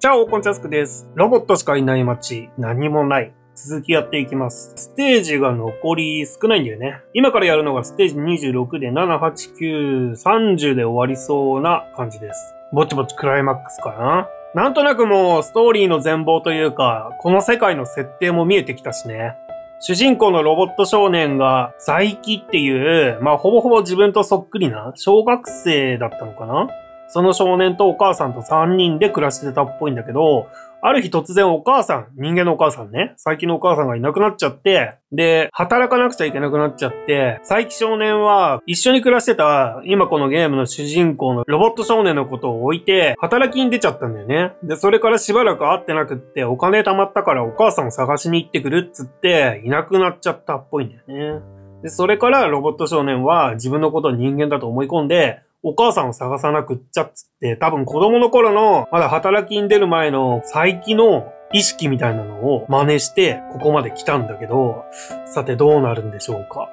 チャオ、こんちゃすくです。ロボットしかいない街、何もない。続きやっていきます。ステージが残り少ないんだよね。今からやるのがステージ26で7、8、9、30で終わりそうな感じです。ぼちぼちクライマックスかな。なんとなくもうストーリーの全貌というか、この世界の設定も見えてきたしね。主人公のロボット少年が在機っていう、まあほぼほぼ自分とそっくりな小学生だったのかな。その少年とお母さんと3人で暮らしてたっぽいんだけど、ある日突然お母さん、人間のお母さんね、佐伯のお母さんがいなくなっちゃって、で、働かなくちゃいけなくなっちゃって、佐伯少年は一緒に暮らしてた、今このゲームの主人公のロボット少年のことを置いて、働きに出ちゃったんだよね。で、それからしばらく会ってなくって、お金貯まったからお母さんを探しに行ってくるっつって、いなくなっちゃったっぽいんだよね。で、それからロボット少年は自分のことを人間だと思い込んで、お母さんを探さなくっちゃっつって、多分子供の頃の、まだ働きに出る前の再起の意識みたいなのを真似して、ここまで来たんだけど、さてどうなるんでしょうか。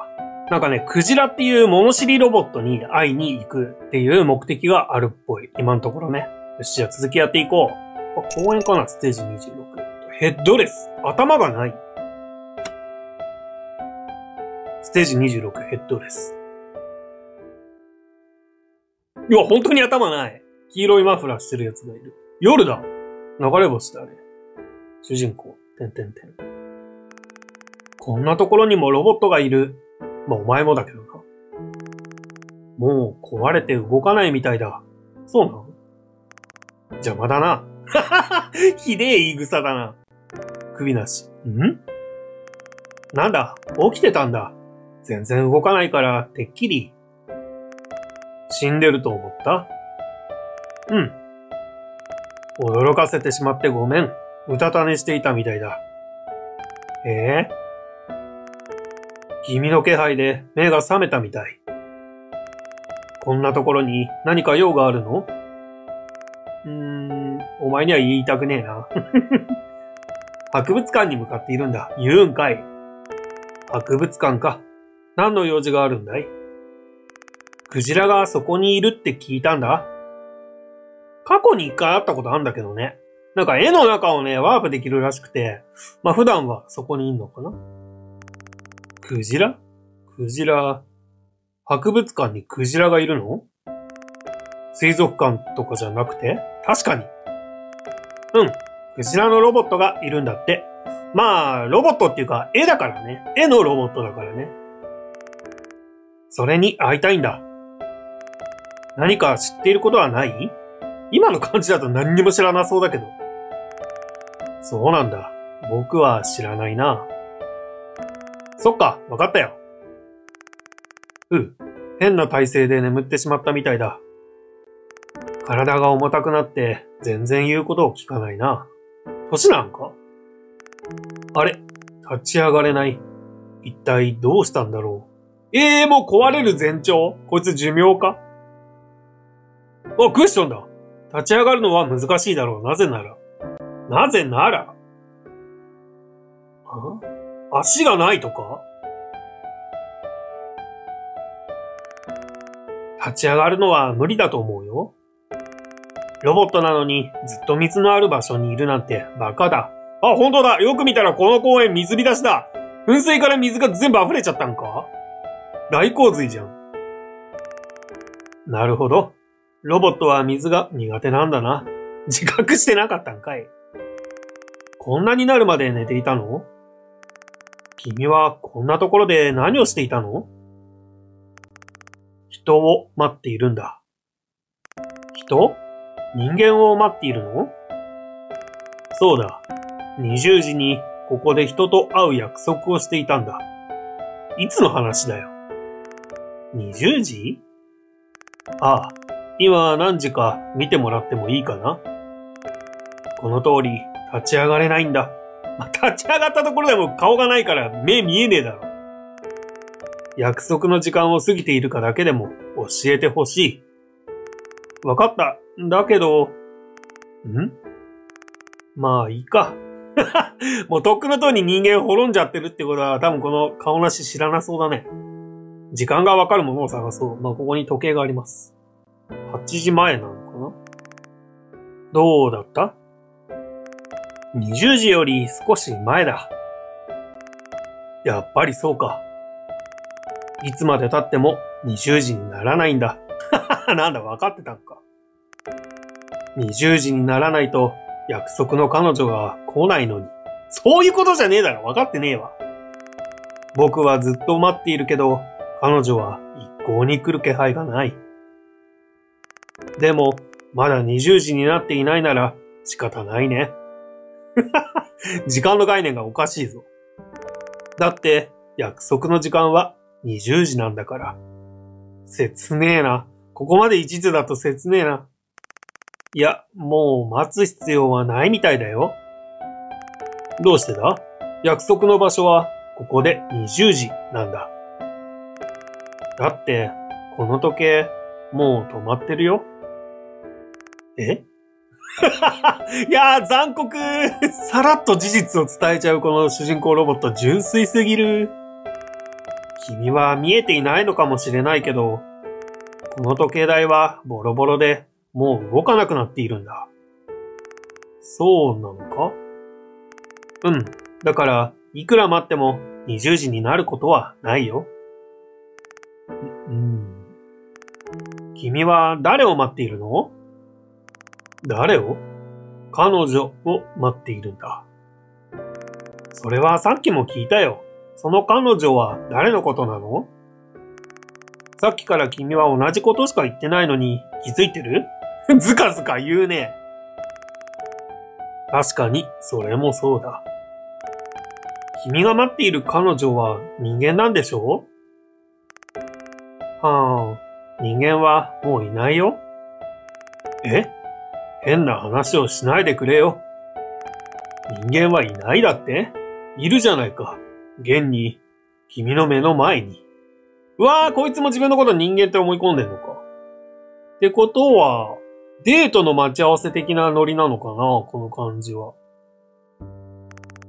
なんかね、クジラっていう物知りロボットに会いに行くっていう目的があるっぽい。今のところね。よし、じゃあ続きやっていこう。あ、公園かな、ステージ26。ヘッドレス。頭がない。ステージ26、ヘッドレス。いや、本当に頭ない。黄色いマフラーしてるやつがいる。夜だ。流れ星だね。主人公。てんてんてん。こんなところにもロボットがいる。まあ、お前もだけどな。もう壊れて動かないみたいだ。そうなの？邪魔だな。ははは！ひでえ言い草だな。首なし。ん？なんだ？起きてたんだ。全然動かないから、てっきり。死んでると思った？うん。驚かせてしまってごめん。うたた寝していたみたいだ。ええ？君の気配で目が覚めたみたい。こんなところに何か用があるの？お前には言いたくねえな。博物館に向かっているんだ。言うんかい。博物館か。何の用事があるんだい？クジラがそこにいるって聞いたんだ。過去に一回会ったことあるんだけどね。なんか絵の中をね、ワープできるらしくて、まあ普段はそこにいんのかな。クジラ、博物館にクジラがいるの？水族館とかじゃなくて？確かに。うん、クジラのロボットがいるんだって。まあ、ロボットっていうか絵だからね。絵のロボットだからね。それに会いたいんだ。何か知っていることはない？今の感じだと何にも知らなそうだけど。そうなんだ。僕は知らないな。そっか、わかったよ。変な体勢で眠ってしまったみたいだ。体が重たくなって全然言うことを聞かないな。歳なんか？あれ、立ち上がれない。一体どうしたんだろう。もう壊れる前兆？こいつ寿命か？あ、クッションだ。立ち上がるのは難しいだろう。なぜなら。足がないとか？立ち上がるのは無理だと思うよ。ロボットなのにずっと水のある場所にいるなんてバカだ。あ、本当だ。よく見たらこの公園水浸しだ。噴水から水が全部溢れちゃったんか？大洪水じゃん。なるほど。ロボットは水が苦手なんだな。自覚してなかったんかい。こんなになるまで寝ていたの？君はこんなところで何をしていたの？人を待っているんだ。人？人間を待っているの？そうだ。20時にここで人と会う約束をしていたんだ。いつの話だよ。20時？ああ。今何時か見てもらってもいいかな？この通り、立ち上がれないんだ。立ち上がったところでも顔がないから目見えねえだろ。約束の時間を過ぎているかだけでも教えてほしい。わかった。だけど、まあいいか。もうとっくのとおり人間滅んじゃってるってことは多分この顔なし知らなそうだね。時間がわかるものを探そう。まあここに時計があります。8時前なのかな？どうだった？ 20時より少し前だ。やっぱりそうか。いつまで経っても20時にならないんだ。なんだ、分かってたんか。20時にならないと約束の彼女が来ないのに。そういうことじゃねえだろ、分かってねえわ。僕はずっと待っているけど、彼女は一向に来る気配がない。でも、まだ20時になっていないなら仕方ないね。時間の概念がおかしいぞ。だって、約束の時間は20時なんだから。切ねえな。ここまで一途だと切ねえな。いや、もう待つ必要はないみたいだよ。どうしてだ？約束の場所はここで20時なんだ。だって、この時計、もう止まってるよ。え？いやー、残酷。さらっと事実を伝えちゃうこの主人公ロボット、純粋すぎる。君は見えていないのかもしれないけど、この時計台はボロボロでもう動かなくなっているんだ。そうなのか？うん。だから、いくら待っても20時になることはないよ。君は誰を待っているの？誰を？彼女を待っているんだ。それはさっきも聞いたよ。その彼女は誰のことなの？さっきから君は同じことしか言ってないのに気づいてる？ずかずか言うね。確かに、それもそうだ。君が待っている彼女は人間なんでしょう？はぁ、人間はもういないよ。え？変な話をしないでくれよ。人間はいないだって？いるじゃないか。現に、君の目の前に。うわぁ、こいつも自分のこと人間って思い込んでんのか。ってことは、デートの待ち合わせ的なノリなのかな、この感じは。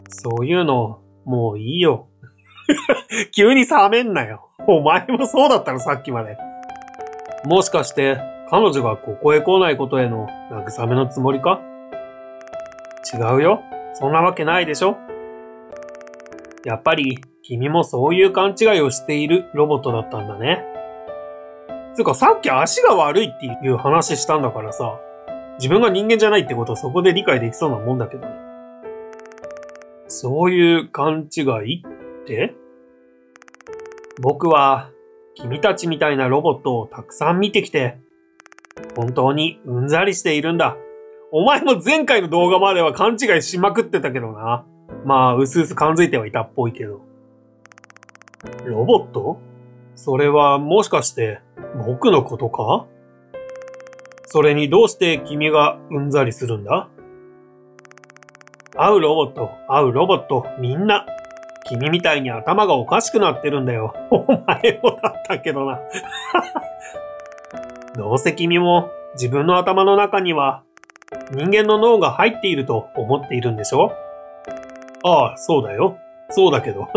そういうの、もういいよ。急に冷めんなよ。お前もそうだったろ、さっきまで。もしかして、彼女がここへ来ないことへの慰めのつもりか？違うよ。そんなわけないでしょ。やっぱり、君もそういう勘違いをしているロボットだったんだね。つうかさっき足が悪いっていう話したんだからさ、自分が人間じゃないってことはそこで理解できそうなもんだけどね。そういう勘違いって？僕は、君たちみたいなロボットをたくさん見てきて、本当にうんざりしているんだ。お前も前回の動画までは勘違いしまくってたけどな。まあ、うすうす感づいてはいたっぽいけど。ロボット？それはもしかして僕のことか？それにどうして君がうんざりするんだ？会うロボット、会うロボット、みんな。君みたいに頭がおかしくなってるんだよ。お前もだったけどな。どうせ君も自分の頭の中には人間の脳が入っていると思っているんでしょ？ああ、そうだよ。そうだけど。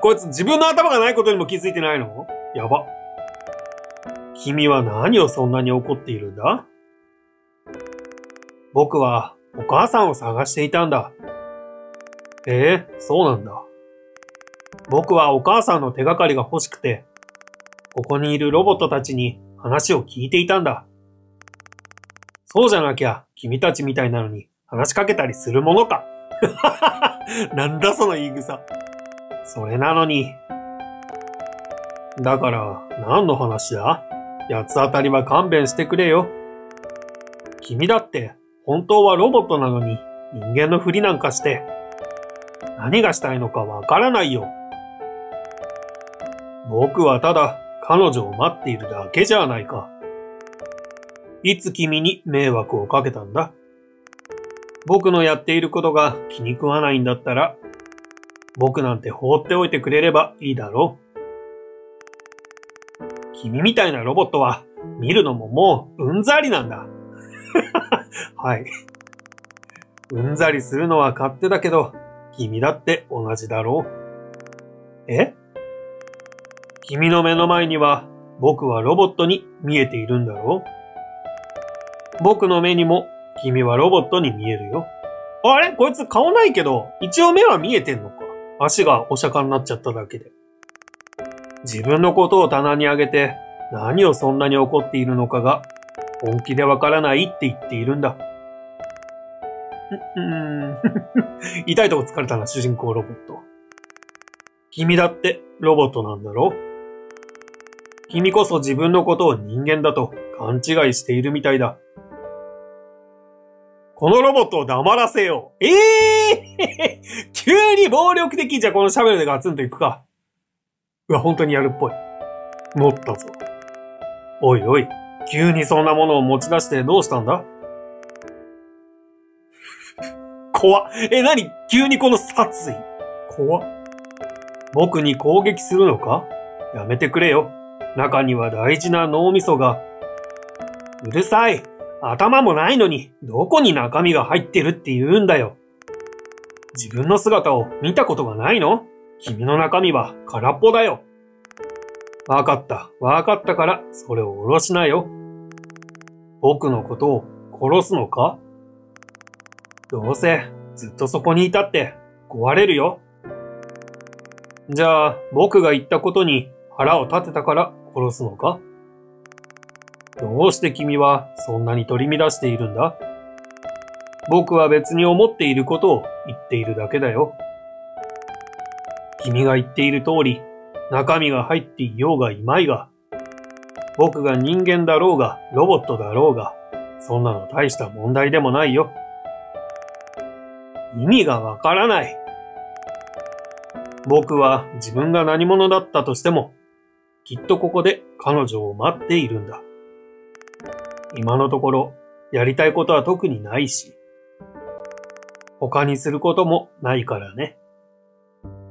こいつ自分の頭がないことにも気づいてないの？やば。君は何をそんなに怒っているんだ？僕はお母さんを探していたんだ。ええ、そうなんだ。僕はお母さんの手がかりが欲しくて、ここにいるロボットたちに話を聞いていたんだ。そうじゃなきゃ君たちみたいなのに話しかけたりするものか。なんだその言い草。それなのに。だから、何の話だ？八つ当たりは勘弁してくれよ。君だって、本当はロボットなのに、人間のふりなんかして、何がしたいのかわからないよ。僕はただ、彼女を待っているだけじゃないか。いつ君に迷惑をかけたんだ？僕のやっていることが気に食わないんだったら、僕なんて放っておいてくれればいいだろう。君みたいなロボットは見るのももううんざりなんだ。はい。うんざりするのは勝手だけど、君だって同じだろう。え？君の目の前には僕はロボットに見えているんだろう。僕の目にも君はロボットに見えるよ。あれこいつ顔ないけど、一応目は見えてんのか。足がお釈迦になっちゃっただけで。自分のことを棚に上げて、何をそんなに怒っているのかが、本気でわからないって言っているんだ。痛いとこ疲れたな、主人公ロボット。君だってロボットなんだろ？君こそ自分のことを人間だと勘違いしているみたいだ。このロボットを黙らせよう。急に暴力的じゃ、このシャベルでガツンといくか。うわ、本当にやるっぽい。乗ったぞ。おいおい、急にそんなものを持ち出してどうしたんだ？怖っ。何？急にこの殺意。怖っ。僕に攻撃するのか？やめてくれよ。中には大事な脳みそが。うるさい。頭もないのに、どこに中身が入ってるって言うんだよ。自分の姿を見たことがないの？君の中身は空っぽだよ。わかったから、それを下ろしなよ。僕のことを殺すのか？どうせ、ずっとそこにいたって、壊れるよ。じゃあ、僕が言ったことに腹を立てたから殺すのか？どうして君はそんなに取り乱しているんだ？僕は別に思っていることを言っているだけだよ。君が言っている通り、中身が入っていようがいまいが、僕が人間だろうがロボットだろうが、そんなの大した問題でもないよ。意味がわからない。僕は自分が何者だったとしても、きっとここで彼女を待っているんだ。今のところ、やりたいことは特にないし、他にすることもないからね。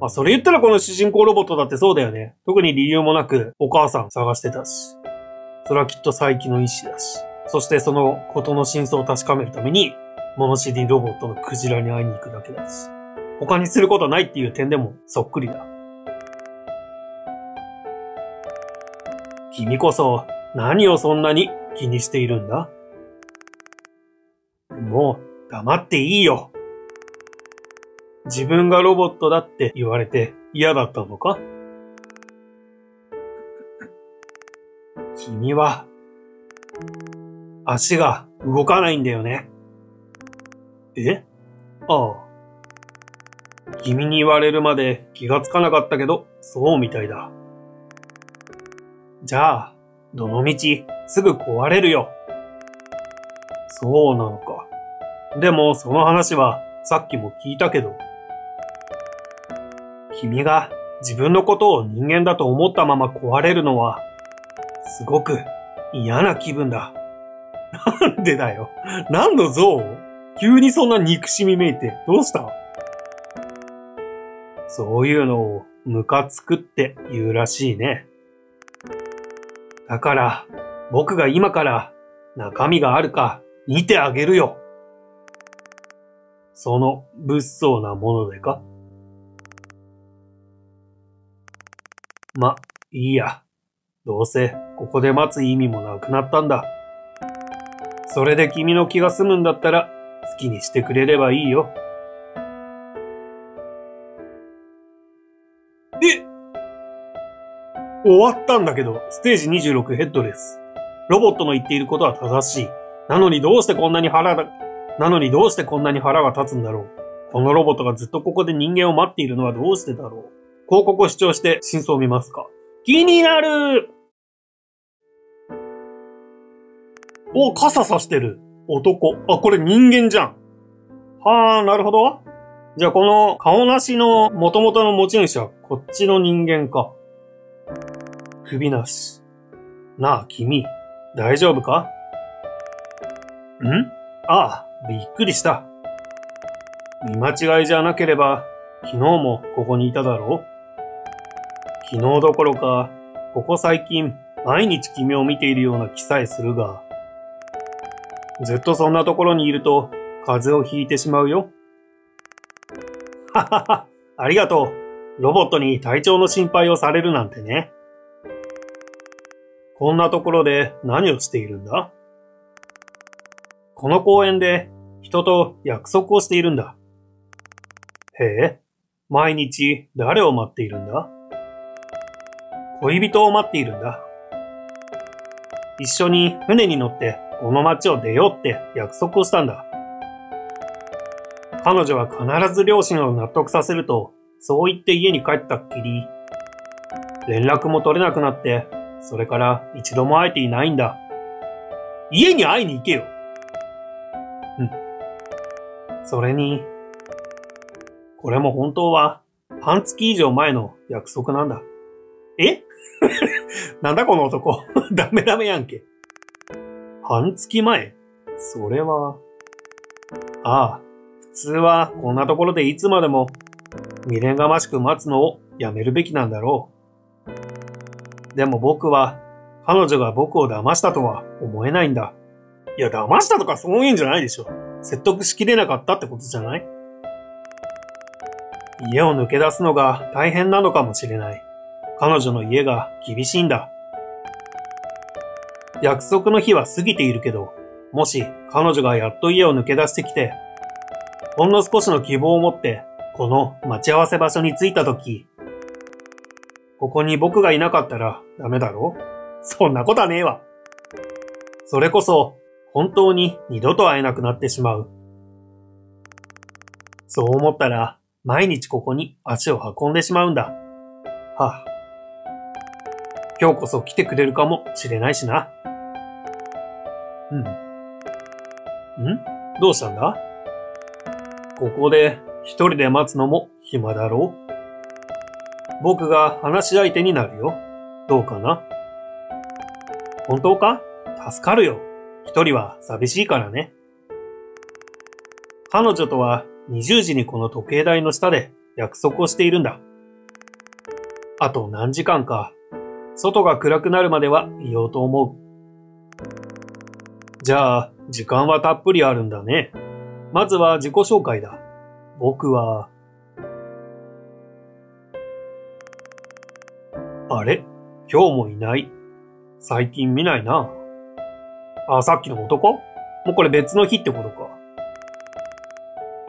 まあ、それ言ったらこの主人公ロボットだってそうだよね。特に理由もなく、お母さん探してたし、それはきっと佐伯の意思だし、そしてそのことの真相を確かめるために、物知りロボットのクジラに会いに行くだけだし、他にすることないっていう点でもそっくりだ。君こそ、何をそんなに気にしているんだ？もう黙っていいよ。自分がロボットだって言われて嫌だったのか？君は足が動かないんだよね。え？ああ。君に言われるまで気がつかなかったけど、そうみたいだ。じゃあ、どの道、すぐ壊れるよ。そうなのか。でも、その話は、さっきも聞いたけど。君が自分のことを人間だと思ったまま壊れるのは、すごく嫌な気分だ。なんでだよ。何の憎悪？急にそんな憎しみめいて、どうした？そういうのをムカつくって言うらしいね。だから、僕が今から中身があるか見てあげるよ。その物騒なものでか？ま、いいや。どうせここで待つ意味もなくなったんだ。それで君の気が済むんだったら好きにしてくれればいいよ。終わったんだけど、ステージ26ヘッドレス。ロボットの言っていることは正しい。なのにどうしてこんなに腹が立つんだろう。このロボットがずっとここで人間を待っているのはどうしてだろう。広告を視聴して真相を見ますか。気になる！お、傘さしてる。男。あ、これ人間じゃん。はあ、なるほど。じゃあこの顔なしの元々の持ち主はこっちの人間か。首なし。なあ、君、大丈夫か？ん？ああ、びっくりした。見間違いじゃなければ、昨日もここにいただろう？昨日どころか、ここ最近、毎日君を見ているような気さえするが、ずっとそんなところにいると、風邪をひいてしまうよ。ははは、ありがとう。ロボットに体調の心配をされるなんてね。こんなところで何をしているんだ？この公園で人と約束をしているんだ。へえ、毎日誰を待っているんだ？恋人を待っているんだ。一緒に船に乗ってこの町を出ようって約束をしたんだ。彼女は必ず両親を納得させると、そう言って家に帰ったっきり、連絡も取れなくなって、それから一度も会えていないんだ。家に会いに行けよ。それに、これも本当は半月以上前の約束なんだ。えなんだこの男。ダメダメやんけ。半月前？それは、ああ、普通はこんなところでいつまでも未練がましく待つのをやめるべきなんだろう。でも僕は、彼女が僕を騙したとは思えないんだ。いや、騙したとかそういうんじゃないでしょ。説得しきれなかったってことじゃない？家を抜け出すのが大変なのかもしれない。彼女の家が厳しいんだ。約束の日は過ぎているけど、もし彼女がやっと家を抜け出してきて、ほんの少しの希望を持って、この待ち合わせ場所に着いたとき、ここに僕がいなかったらダメだろ？そんなことはねえわ。それこそ、本当に二度と会えなくなってしまう。そう思ったら、毎日ここに足を運んでしまうんだ。はあ、今日こそ来てくれるかもしれないしな。どうしたんだ？ここで一人で待つのも暇だろう？僕が話し相手になるよ。どうかな？本当か？助かるよ。一人は寂しいからね。彼女とは20時にこの時計台の下で約束をしているんだ。あと何時間か、外が暗くなるまではいようと思う。じゃあ、時間はたっぷりあるんだね。まずは自己紹介だ。僕は、あれ？今日もいない。最近見ないな。あ、さっきの男？もうこれ別の日ってことか。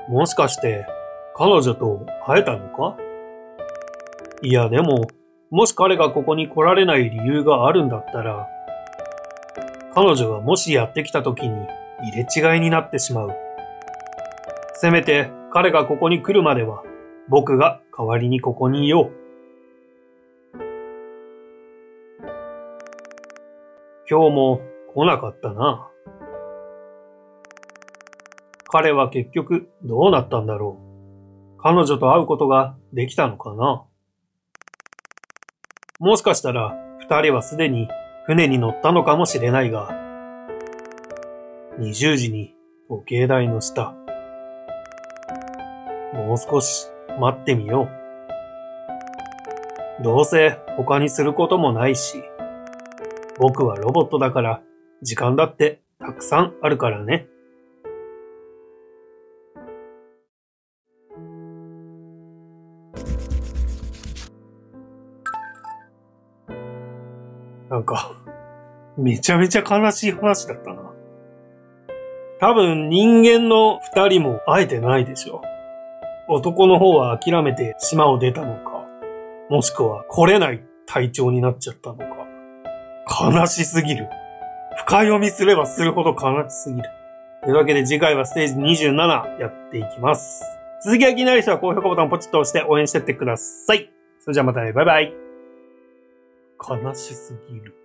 もしかして、彼女と会えたのか？いやでも、もし彼がここに来られない理由があるんだったら、彼女がもしやってきた時に入れ違いになってしまう。せめて彼がここに来るまでは、僕が代わりにここにいよう。今日も、来なかったな。彼は結局どうなったんだろう。彼女と会うことができたのかな。もしかしたら二人はすでに船に乗ったのかもしれないが、20時に時計台の下。もう少し待ってみよう。どうせ他にすることもないし、僕はロボットだから、時間だってたくさんあるからね。なんか、めちゃめちゃ悲しい話だったな。多分人間の二人も会えてないでしょ。男の方は諦めて島を出たのか、もしくは来れない体調になっちゃったのか。悲しすぎる。深読みすればするほど悲しすぎる。というわけで次回はステージ27やっていきます。続きが気になる人は高評価ボタンをポチッと押して応援してってください。それじゃあまたね。バイバイ。悲しすぎる。